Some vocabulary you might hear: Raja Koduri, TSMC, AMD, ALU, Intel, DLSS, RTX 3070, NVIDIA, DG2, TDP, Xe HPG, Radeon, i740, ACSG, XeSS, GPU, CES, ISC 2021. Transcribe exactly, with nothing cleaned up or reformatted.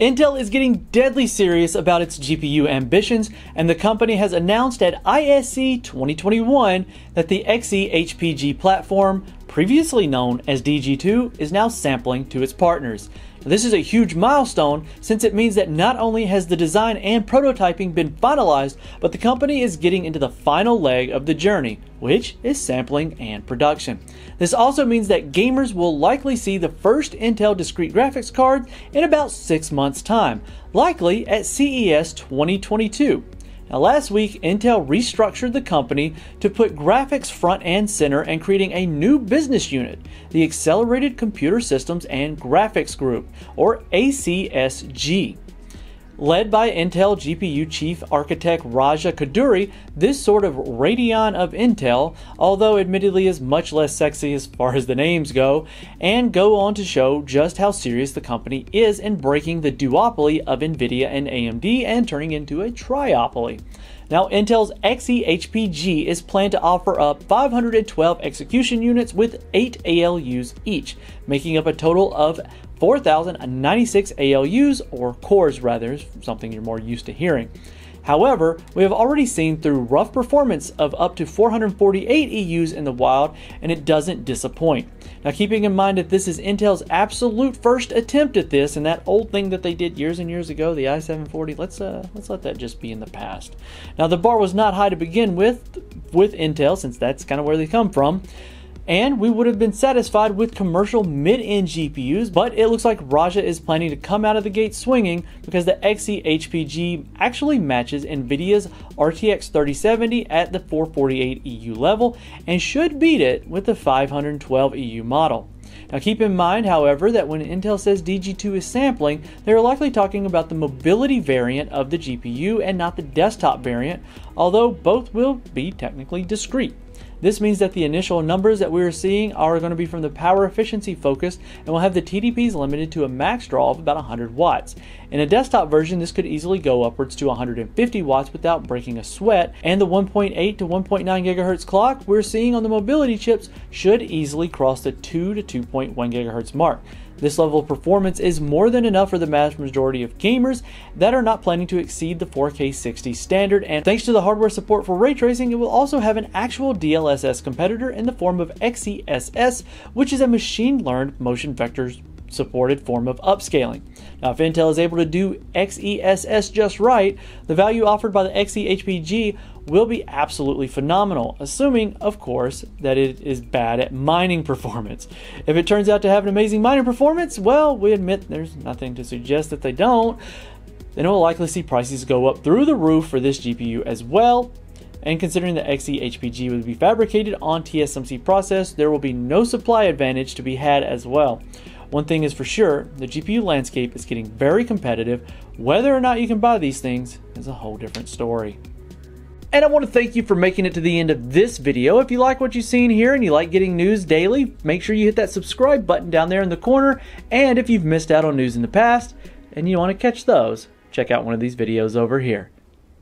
Intel is getting deadly serious about its G P U ambitions, and the company has announced at I S C twenty twenty-one that the Xe H P G platform, previously known as D G two, is now sampling to its partners. This is a huge milestone since it means that not only has the design and prototyping been finalized, but the company is getting into the final leg of the journey, which is sampling and production. This also means that gamers will likely see the first Intel discrete graphics card in about six months' time, likely at C E S twenty twenty-two. Now, last week, Intel restructured the company to put graphics front and center and creating a new business unit, the Accelerated Computer Systems and Graphics Group, or A C S G. Led by Intel G P U Chief Architect Raja Koduri, this sort of Radeon of Intel, although admittedly is much less sexy as far as the names go, and go on to show just how serious the company is in breaking the duopoly of NVIDIA and A M D and turning into a triopoly. Now, Intel's Xe H P G is planned to offer up five hundred twelve execution units with eight A L Us each, making up a total of four thousand ninety-six A L Us, or cores rather, something you're more used to hearing. However, we have already seen through rough performance of up to four hundred forty-eight E Us in the wild, and it doesn't disappoint. Now, keeping in mind that this is Intel's absolute first attempt at this, and that old thing that they did years and years ago, the i seven forty, let's uh, let's let that just be in the past. Now, the bar was not high to begin with with Intel, since that's kind of where they come from. And we would have been satisfied with commercial mid-end G P Us, but it looks like Raja is planning to come out of the gate swinging because the Xe H P G actually matches NVIDIA's R T X thirty seventy at the four forty-eight E U level and should beat it with the five hundred twelve E U model. Now, keep in mind, however, that when Intel says D G two is sampling, they are likely talking about the mobility variant of the G P U and not the desktop variant, although both will be technically discrete. This means that the initial numbers that we are seeing are going to be from the power efficiency focus and will have the T D Ps limited to a max draw of about one hundred watts. In a desktop version, this could easily go upwards to one hundred fifty watts without breaking a sweat, and the one point eight to one point nine gigahertz clock we're seeing on the mobility chips should easily cross the two to two point one gigahertz mark. This level of performance is more than enough for the vast majority of gamers that are not planning to exceed the four K sixty standard, and thanks to the hardware support for ray tracing, it will also have an actual D L S S competitor in the form of XeSS, which is a machine-learned motion vectors supported form of upscaling. Now, if Intel is able to do XeSS just right, the value offered by the Xe H P G will be absolutely phenomenal, assuming, of course, that it is bad at mining performance. If it turns out to have an amazing mining performance, well, we admit there's nothing to suggest that they don't, then we'll likely see prices go up through the roof for this G P U as well. And considering the Xe H P G will be fabricated on T S M C process, there will be no supply advantage to be had as well. One thing is for sure, the G P U landscape is getting very competitive. Whether or not you can buy these things is a whole different story. And I want to thank you for making it to the end of this video. If you like what you've seen here and you like getting news daily, make sure you hit that subscribe button down there in the corner. And if you've missed out on news in the past and you want to catch those, check out one of these videos over here.